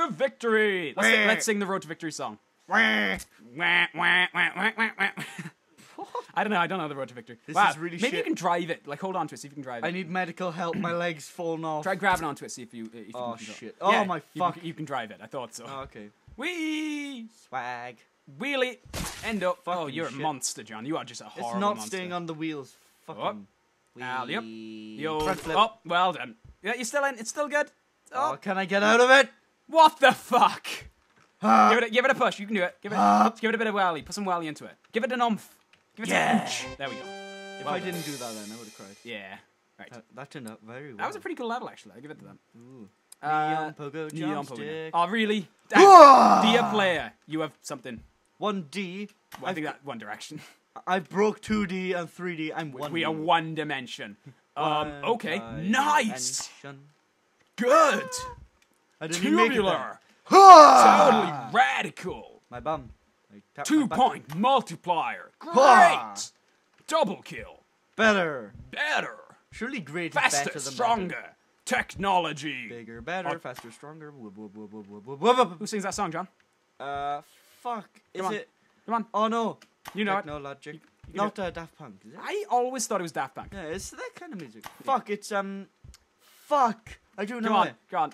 to victory. Let's sing the Road to Victory song. I don't know. I don't know the Road to Victory. This is really shit. Maybe you can drive it. Like, hold on to it. See if you can drive it. I need medical help. My leg's fallen off. Try grabbing onto it. See if you. Oh shit! Oh my fuck! You can drive it. I thought so. Okay. Whee! Swag. Wheelie. End up. Oh, you're a monster, John. You are just a horrible monster. It's not staying on the wheels. Fucking. Alley-oop. Oh, well done. Yeah, you still in? It's still good. Oh, can I get out of it? What the fuck? Give it a push. You can do it. Give it a bit of wally. Put some wally into it. Give it an oomph. Give it an inch. There we go. If I didn't do that, then I would have cried. Yeah. Right. That turned out very well. That was a pretty cool level, actually. I'll give it to them. Ooh. Neon Pogo Joystick. Oh, really? Dear player, you have something. 1D. Well, I think that One Direction. I broke 2D and 3D. I'm one. We are one dimension. Okay. Nice. Good. Tubular. Totally radical. My bum. 2-point multiplier. Great. Double kill. Better. Surely great is better than stronger. Technology. Bigger, better, faster, stronger. Who sings that song, John? Fuck. Is it? Come on. Oh no. You know Technologic. It. Not Daft Punk, is it? I always thought it was Daft Punk. Yeah, it's that kind of music. Fuck, it's fuck. I do know. Go on.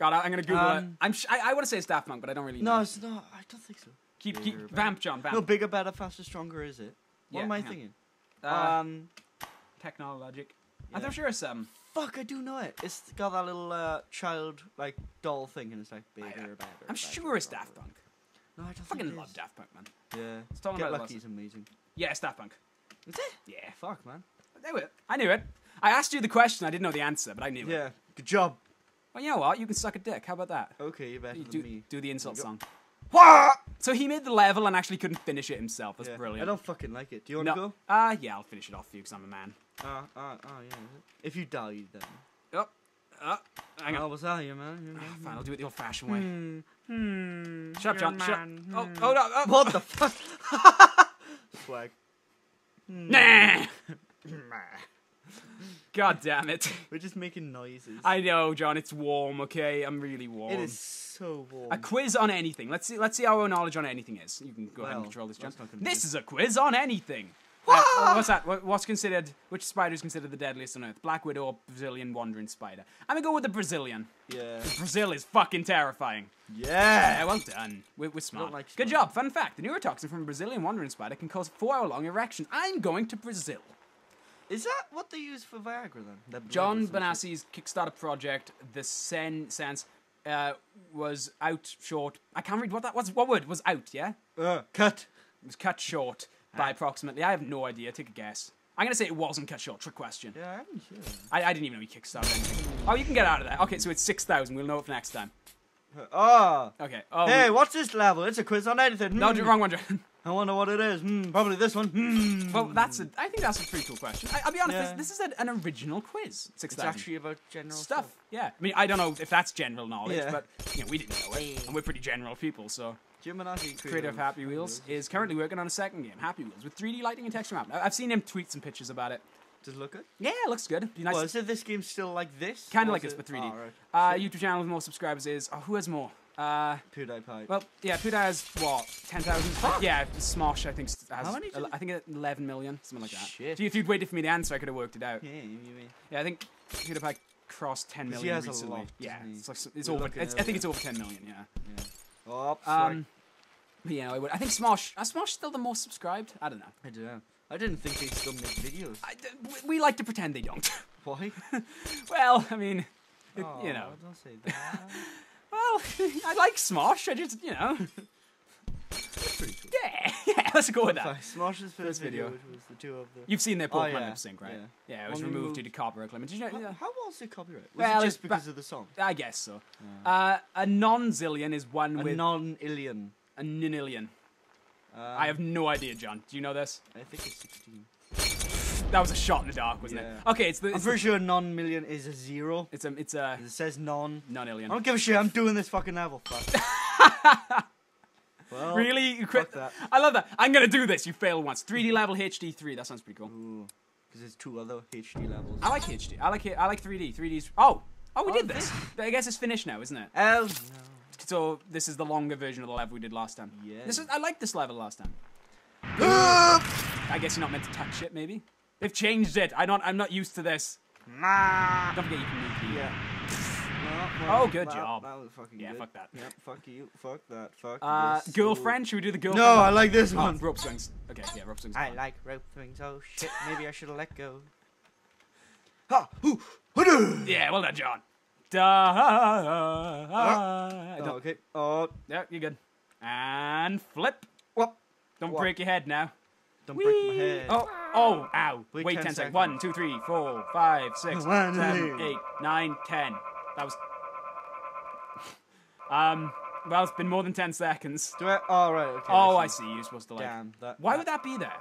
I'm gonna Google it. I want to say it's Daft Punk, but I don't really know. No, it's not. I don't think so. Keep vamp, John. Vamp. No, bigger, better, faster, stronger. Is it? What am I thinking? Technologic. Yeah. I'm not sure it's Fuck, I do know it. It's got that little child like doll thing, and it's like bigger, better. I'm sure it's Daft Punk. No, I don't fucking love Daft Punk, man. Yeah. It's talking about Lucky is amazing. Yeah, it's Daft Punk. Is it? Yeah. Fuck, man. I knew it. I asked you the question. I didn't know the answer, but I knew it. Yeah. Good job. Well, you know what? You can suck a dick. How about that? Okay, you better than me. Do the insult song. So he made the level and actually couldn't finish it himself. That's brilliant. I don't fucking like it. Do you want to go? Yeah, I'll finish it off for you because I'm a man. Yeah. If you die, then. Hang on. What's that, you man? Fine, I'll do it the old-fashioned way. Shut up, John. Shut up. Oh, no. Oh. What the fuck? Swag. Nah. God damn it. We're just making noises. I know, John. It's warm, okay? I'm really warm. It is so warm. A quiz on anything. Let's see how our knowledge on anything is. You can go ahead and control this, John. This is a quiz on anything. What's that? Which spider is considered the deadliest on Earth? Black widow or Brazilian wandering spider? I'm gonna go with the Brazilian. Yeah. Brazil is fucking terrifying. Yeah. Well done. We're smart. Like good job. Fun fact. The neurotoxin from a Brazilian wandering spider can cause 4-hour-long erections. I'm going to Brazil. Is that what they use for Viagra, then? John Bonassi's Kickstarter project, The Sense, was out short. I can't read what that was. What word was out, yeah? Cut. It was cut short by approximately. I have no idea. Take a guess. I'm going to say it wasn't cut short. Trick question. Yeah, I'm sure. I didn't even know we Kickstarted anything. Oh, you can get out of that. Okay, so it's 6,000. We'll know it for next time. Oh. Okay. Oh, hey, what's this level? It's a quiz on anything. No, wrong one, John. I wonder what it is. Probably this one. Well, I think that's a pretty cool question. I'll be honest. Yeah. This is an original quiz. It's actually about general stuff. Yeah. I mean, I don't know if that's general knowledge, but you know, we didn't know it, and we're pretty general people. So, Jim Minardi, creator of Happy Wheels, is currently working on a second game, Happy Wheels, with 3D lighting and texture map. I've seen him tweet some pictures about it. Does it look good? Yeah, it looks good. Be nice. Well, so this game's still like this? Kind of like this, but 3D. Oh, right. YouTube channel with more subscribers is who has more? PewDiePie. Well, yeah, PewDiePie has, what, 10,000? Oh. Yeah, Smosh, I think, has, how many I think 11 million, something like that. Shit. If you'd waited for me to answer, I could have worked it out. Yeah, I think PewDiePie crossed 10 million recently. A lot, yeah, I think it's over 10 million, yeah. Oh, sorry. Yeah, I think Smosh, are Smosh still the most subscribed? I don't know. I don't know. I didn't think they still make videos. We like to pretend they don't. Why? Well, I mean, you know. Don't say that. Well, I like Smosh, I just, you know. That's pretty cool. Yeah, let's go with that. Smosh's first video, which was the two of the... You've seen their Pokemon sync, right? Yeah, it was removed due to copyright claim. Did you know, how was it copyright? Was it just because of the song? I guess so. Yeah. A non-zillion is one with... A non-illion. A ninillion. I have no idea, John. Do you know this? I think it's 16. That was a shot in the dark, wasn't it? Okay, I'm pretty sure non-million is a zero. It says non. Non-alien. I don't give a shit. I'm doing this fucking level. Fuck. Well, really? You quit that. I love that. I'm gonna do this. You fail once. 3D level HD3. That sounds pretty cool. Ooh, because there's two other HD levels. I like HD. I like 3D. 3D's. Oh, we did this. I guess it's finished now, isn't it? Hell no. So this is the longer version of the level we did last time. Yeah. This is, I liked this level last time. I guess you're not meant to touch it, maybe? They've changed it. I'm not used to this. Nah. Don't forget you can move here. Yeah. Oh, good job. That was fucking good. Yeah, fuck that. Yeah, fuck you. Fuck that. Fuck this. Girlfriend? Should we do the girlfriend? No, I like this one. Rope swings. Okay, yeah, rope swings. I like rope swings. Oh, shit. Maybe I should have let go. Ha! Hoo! Hoodoo! Yeah, well done, John. Oh, okay. Oh. Yeah, you're good. And flip. What? Don't break your head now. Don't break my head. Oh. Oh, ow. Wait 10 seconds. 1, 2, 3, 4, 5, 6, 7, 8, 9, 10. That was... well, it's been more than 10 seconds. Do I... Oh, right, okay. Oh, I see. You're supposed to, like... Damn, that... Why would that be there?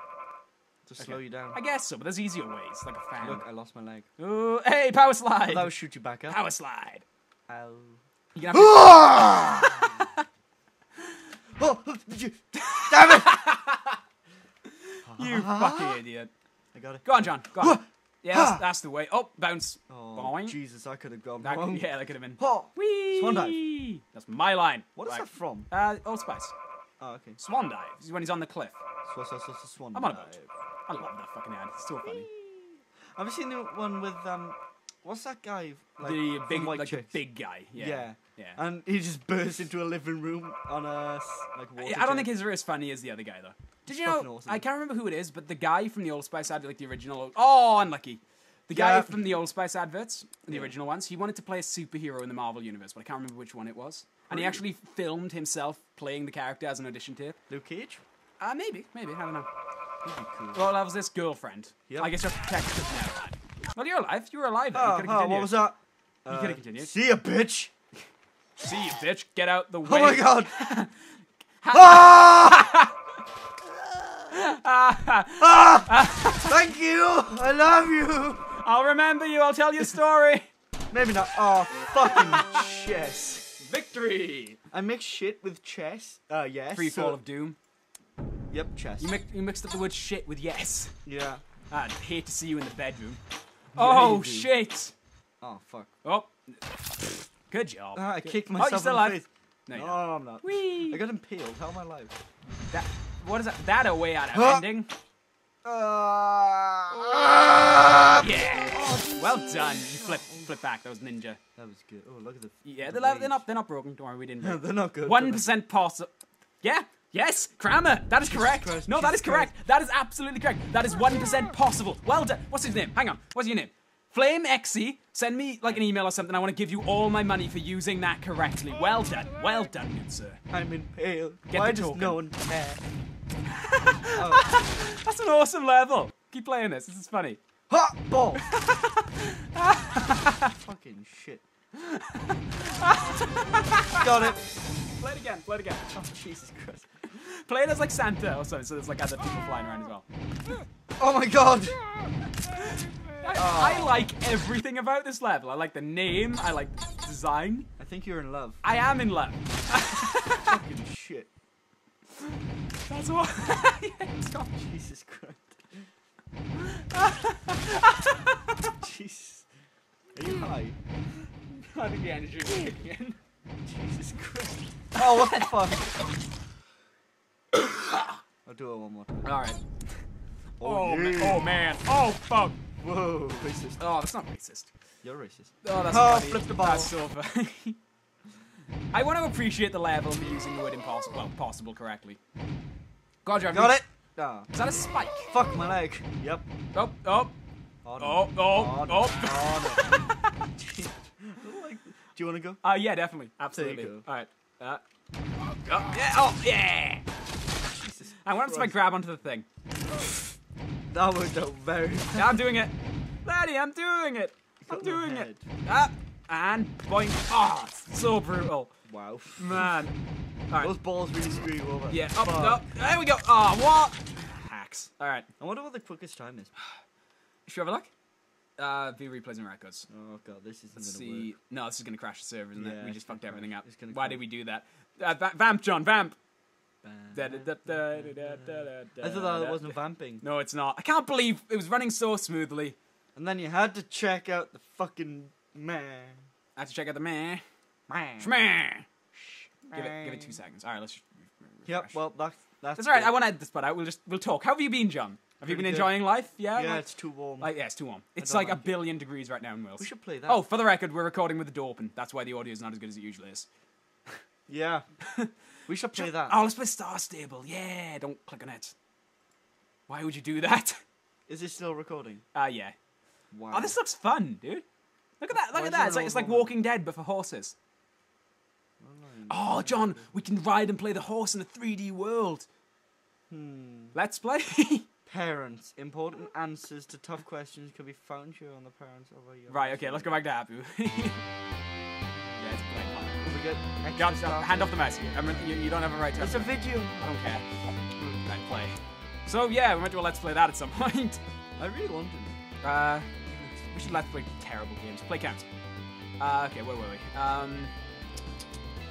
To slow you down. I guess so, but there's easier ways. Like a fan. Look, I lost my leg. Ooh, hey, power slide! That would shoot you back up. Power slide! Ow. You're gonna have to... Damn it! You fucking idiot. I got it. Go on, John. Go on. Yeah, that's the way. Oh, bounce. Oh, boing. Jesus, I could have gone wrong. Yeah, that could have been. Oh, whee! Swan dive. That's my line. What is that from? Old Spice. Oh, okay. Swan dive. This is when he's on the cliff. Swan dive. I'm on a boat. I love that fucking ad. It's so funny. Have you seen the one with, what's that guy? Like, the big, like the big guy. Yeah. Yeah. And he just bursts into a living room on a, like, water I don't think his are as funny as the other guy, though. Did you know, I can't remember who it is, but the guy from the Old Spice ad, like the original, unlucky. The guy from the Old Spice adverts, the original ones, he wanted to play a superhero in the Marvel Universe, but I can't remember which one it was. And he actually filmed himself playing the character as an audition tape. Luke Cage? Maybe, I don't know. That'd be cool. Well, that was this girlfriend. Yep. I guess you're protected now. Well, you're alive, you were alive then, you could've continued. What was that? You could've continued. See ya, bitch! See ya, bitch, get out the way. Oh my god! Ah! Thank you! I love you! I'll remember you, I'll tell you a story! Maybe not. Oh, fucking chess. Victory! I mix shit with chess. Yes. Free Fall of Doom. Yep, chess. You mixed up the word shit with yes. Yeah. I'd hate to see you in the bedroom. Oh, shit! Oh, fuck. Oh. Good job. I kicked myself in the face. No, you're not. I'm not. Whee! I got impaled. How am I alive? That... What is that? That a way out of ending? Yeah. Oh, well done. You flip back. That was ninja. That was good. Oh, look at the. Yeah, they're not broken. Don't worry, we didn't. No, they're not good. 1% possible. Yeah. Yes. Kramer. That is correct. Jesus Christ, no, that is correct. Christ. That is absolutely correct. That is 1% possible. Well done. What's his name? Hang on. What's your name? FlameXC. Send me like an email or something. I want to give you all my money for using that correctly. Well done. Well done, good sir. I'm impaled. Why does no one care? Oh. That's an awesome level. Keep playing this. This is funny. Hot ball. Fucking shit. Got it. Play it again. Play it again. Oh, Jesus Christ. Play it as like Santa or something. So there's like other people flying around as well. Oh my god. I like everything about this level. I like the name. I like the design. I think you're in love. I am in love. Fucking shit. That's all. Yeah, Jesus Christ. Jesus. Are you high? I think the energy is kicking in. Jesus Christ. Oh, what the fuck? I'll do it one more time. Alright. Oh, yeah. Oh, man. Oh, fuck. Whoa, racist. Oh, that's not racist. You're racist. Oh, that's funny. Flip the ball. That's so funny. I want to appreciate the level for using the word impossible, well, possible correctly. God, you got it! Oh. Is that a spike? Fuck my leg. Yep. Oh, oh. Oh, no. Oh, oh, oh. Oh, no. Do you want to go? Yeah, definitely. Absolutely. Alright. Oh, yeah. Oh, yeah! Jesus. I want to grab onto the thing. That worked out very well. Yeah, I'm doing it. Laddie, I'm doing it. I'm doing it. Ah. And boing. Oh, so brutal. Wow. Man. All right. Those balls really screw you over. Yeah. Up, up. There we go. Oh, what? Hacks. All right. I wonder what the quickest time is. Should we have a look? V replays and records. Oh, God. This isn't going to work. No, this is going to crash the server, isn't it? We just fucked everything up. Why did we do that? Vamp, John. Vamp. I thought that wasn't vamping. No, it's not. I can't believe it was running so smoothly. And then you had to check out the fucking... Meh. I have to check out the meh. Meh. Shmeh. Give it 2 seconds. All right, let's. Yep. Well, that's all right. Good. I won't add this part out. We'll talk. How have you been, John? Have you been enjoying life? Yeah. Yeah, it's too warm. Yeah, it's too warm. It's like a billion degrees right now in Wales. We should play that. Oh, for the record, we're recording with the door open. That's why the audio is not as good as it usually is. Yeah. We should play that. Oh, let's play Star Stable. Yeah. Don't click on it. Why would you do that? Is it still recording? Yeah. Wow. Oh, this looks fun, dude. Look at that. Look at that. It's like Walking Dead, but for horses. Oh, John, we can ride and play the horse in a 3D world. Let's play. Parents. Important answers to tough questions can be found here on the parents of a young. Right, okay, let's go back to Happy. John, hand off the mic. You don't have a right to. It's a video. I don't care. Let's play. So, yeah, we might do a Let's Play that at some point. I really want to. We should Let's Play terrible games. Play counts. Okay, where were we?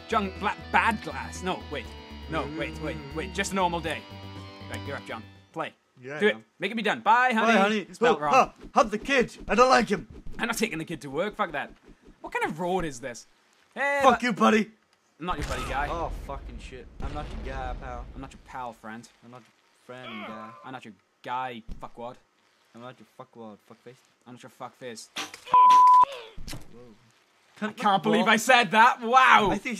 John, bad glass. No, wait. No, wait. Just a normal day. Right, you're up, John. Play. Yeah, do it. Make it be done. Bye, honey. Bye, honey. Spelled wrong. Hug the kid. I don't like him. I'm not taking the kid to work. Fuck that. What kind of road is this? Hey, fuck you, buddy. I'm not your buddy, guy. Oh, fucking shit. I'm not your guy, pal. I'm not your pal, friend. I'm not your friend, guy. I'm not your guy, fuckwad. I'm not your fuckwad, fuckface. I'm not your fuckface. I can't believe I said that. Wow. I think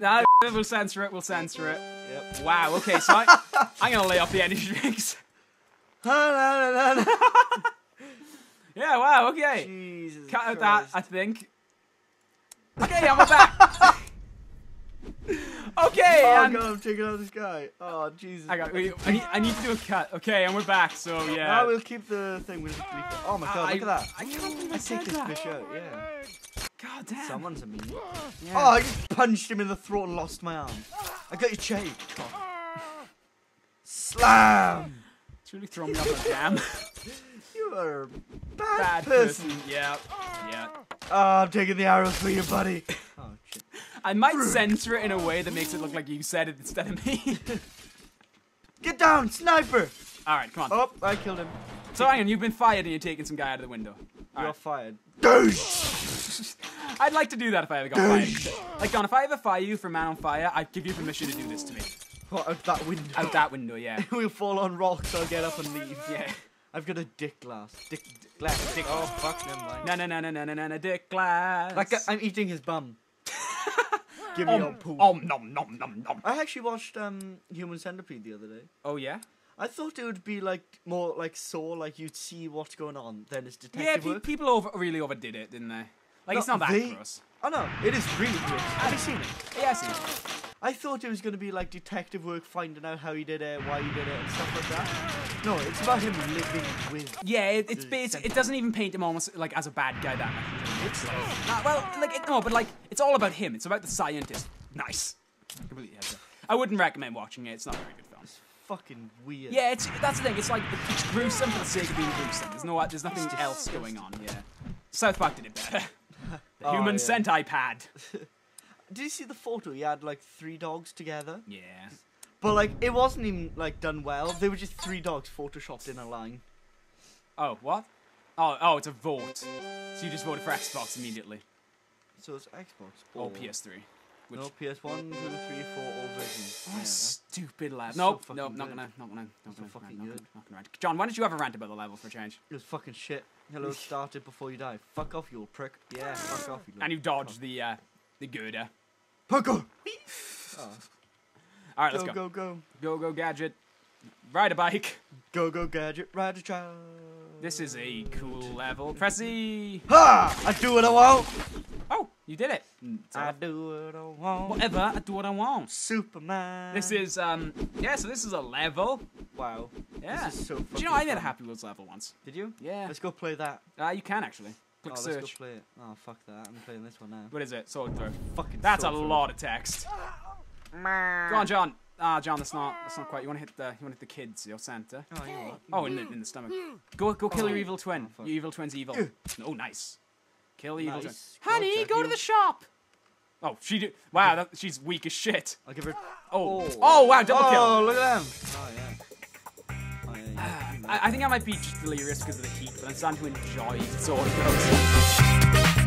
no, we'll censor it. We'll censor it. Yep. Wow. Okay, so I'm gonna lay off the energy drinks. Yeah, wow, okay. Jesus Cut out that, I think. Okay, I'm back. Okay, oh, and... God, I'm taking out this guy. Oh, Jesus. I need to do a cut. Okay, and we're back, so yeah. No, we'll keep the thing. We'll just keep... Oh, my God, look at that. I can't believe I take this bitch out, yeah. God damn. Someone's a mean. Yeah. Oh, I just punched him in the throat and lost my arm. I got your chain. Slam! It's really throwing me off my jam. You are a bad person. Yeah, yeah. Oh, I'm taking the arrows for you, buddy. Oh, shit. I might censor it in a way that makes it look like you said it instead of me. Get down, sniper! Alright, come on. Oh, I killed him. So hang on, you've been fired and you're taking some guy out of the window. All you're fired. I'd like to do that if I ever got fired. Like, Don, if I ever fire you for Man on Fire, I'd give you permission to do this to me. What, out that window? Out that window, yeah. We'll fall on rocks, I'll get up and leave. Yeah. I've got a dick glass. Dick glass. Oh, fuck, never mind. No, dick glass. Like, I'm eating his bum. Give me your poo. Nom, nom, nom. I actually watched Human Centipede the other day. Oh, yeah? I thought it would be, like, more, like, Saw, like, you'd see what's going on, then it's detective work. Yeah, people really overdid it, didn't they? Like, no, it's not that gross. Oh, no, it is really gross. Have you seen it? Yeah, I've seen it. I thought it was going to be like detective work, finding out how he did it, why he did it, and stuff like that. No, it's about him living with. Yeah, it's basically. It doesn't even paint him almost like as a bad guy that much. It's like, well, it's all about him. It's about the scientist. Nice. I wouldn't recommend watching it. It's not a very good film. It's fucking weird. Yeah, that's the thing. It's like it's gruesome for the sake of being gruesome. There's nothing else going on. Yeah. South Park did it better. The Human Centipede. Did you see the photo? He had like 3 dogs together. Yeah. But like, it wasn't even like done well. They were just 3 dogs photoshopped in a line. Oh, what? Oh, it's a vote. So you just voted for Xbox immediately. So it's Xbox or PS3. Which... No, PS1, 2, 3, 4, all versions. Oh, yeah, stupid lad. Nope, so nope, not gonna rant. John, why don't you have a rant about the level for a change? It was fucking shit. Hello, started before you die. Fuck off, you old prick. Yeah, fuck off, you little. And you dodged the girder. Parkour! Oh. Alright, let's go. Go, go, go. Go, go, gadget. Ride a bike. Go, go, gadget. Ride a child. This is a cool level. Press E. Ha! I do what I want. Oh, you did it. I do what I want. Whatever, I do what I want. Superman. This is, yeah, so this is a level. Wow. Yeah. This is so do you know, I made a Happy Wheels level once. Did you? Yeah. Let's go play that. You can, actually. Quick search. Let's go play it. Oh, fuck that. I'm playing this one now. What is it? Sword throw. Fucking that's sword a throw. Lot of text. Go on, John. Ah, John, that's not quite. You want to hit the kids, your Santa. Oh, you know what? Oh, in the stomach. Go kill your evil twin. Oh, your evil twin's evil. Oh, nice. Kill the evil twin. Honey, go to the shop. Oh, she do. Wow, she's weak as shit. I'll give her. Oh, wow, double kill. Oh, look at them. Oh, yeah. I think I might be just delirious because of the heat, but I'm starting to enjoy sword throws.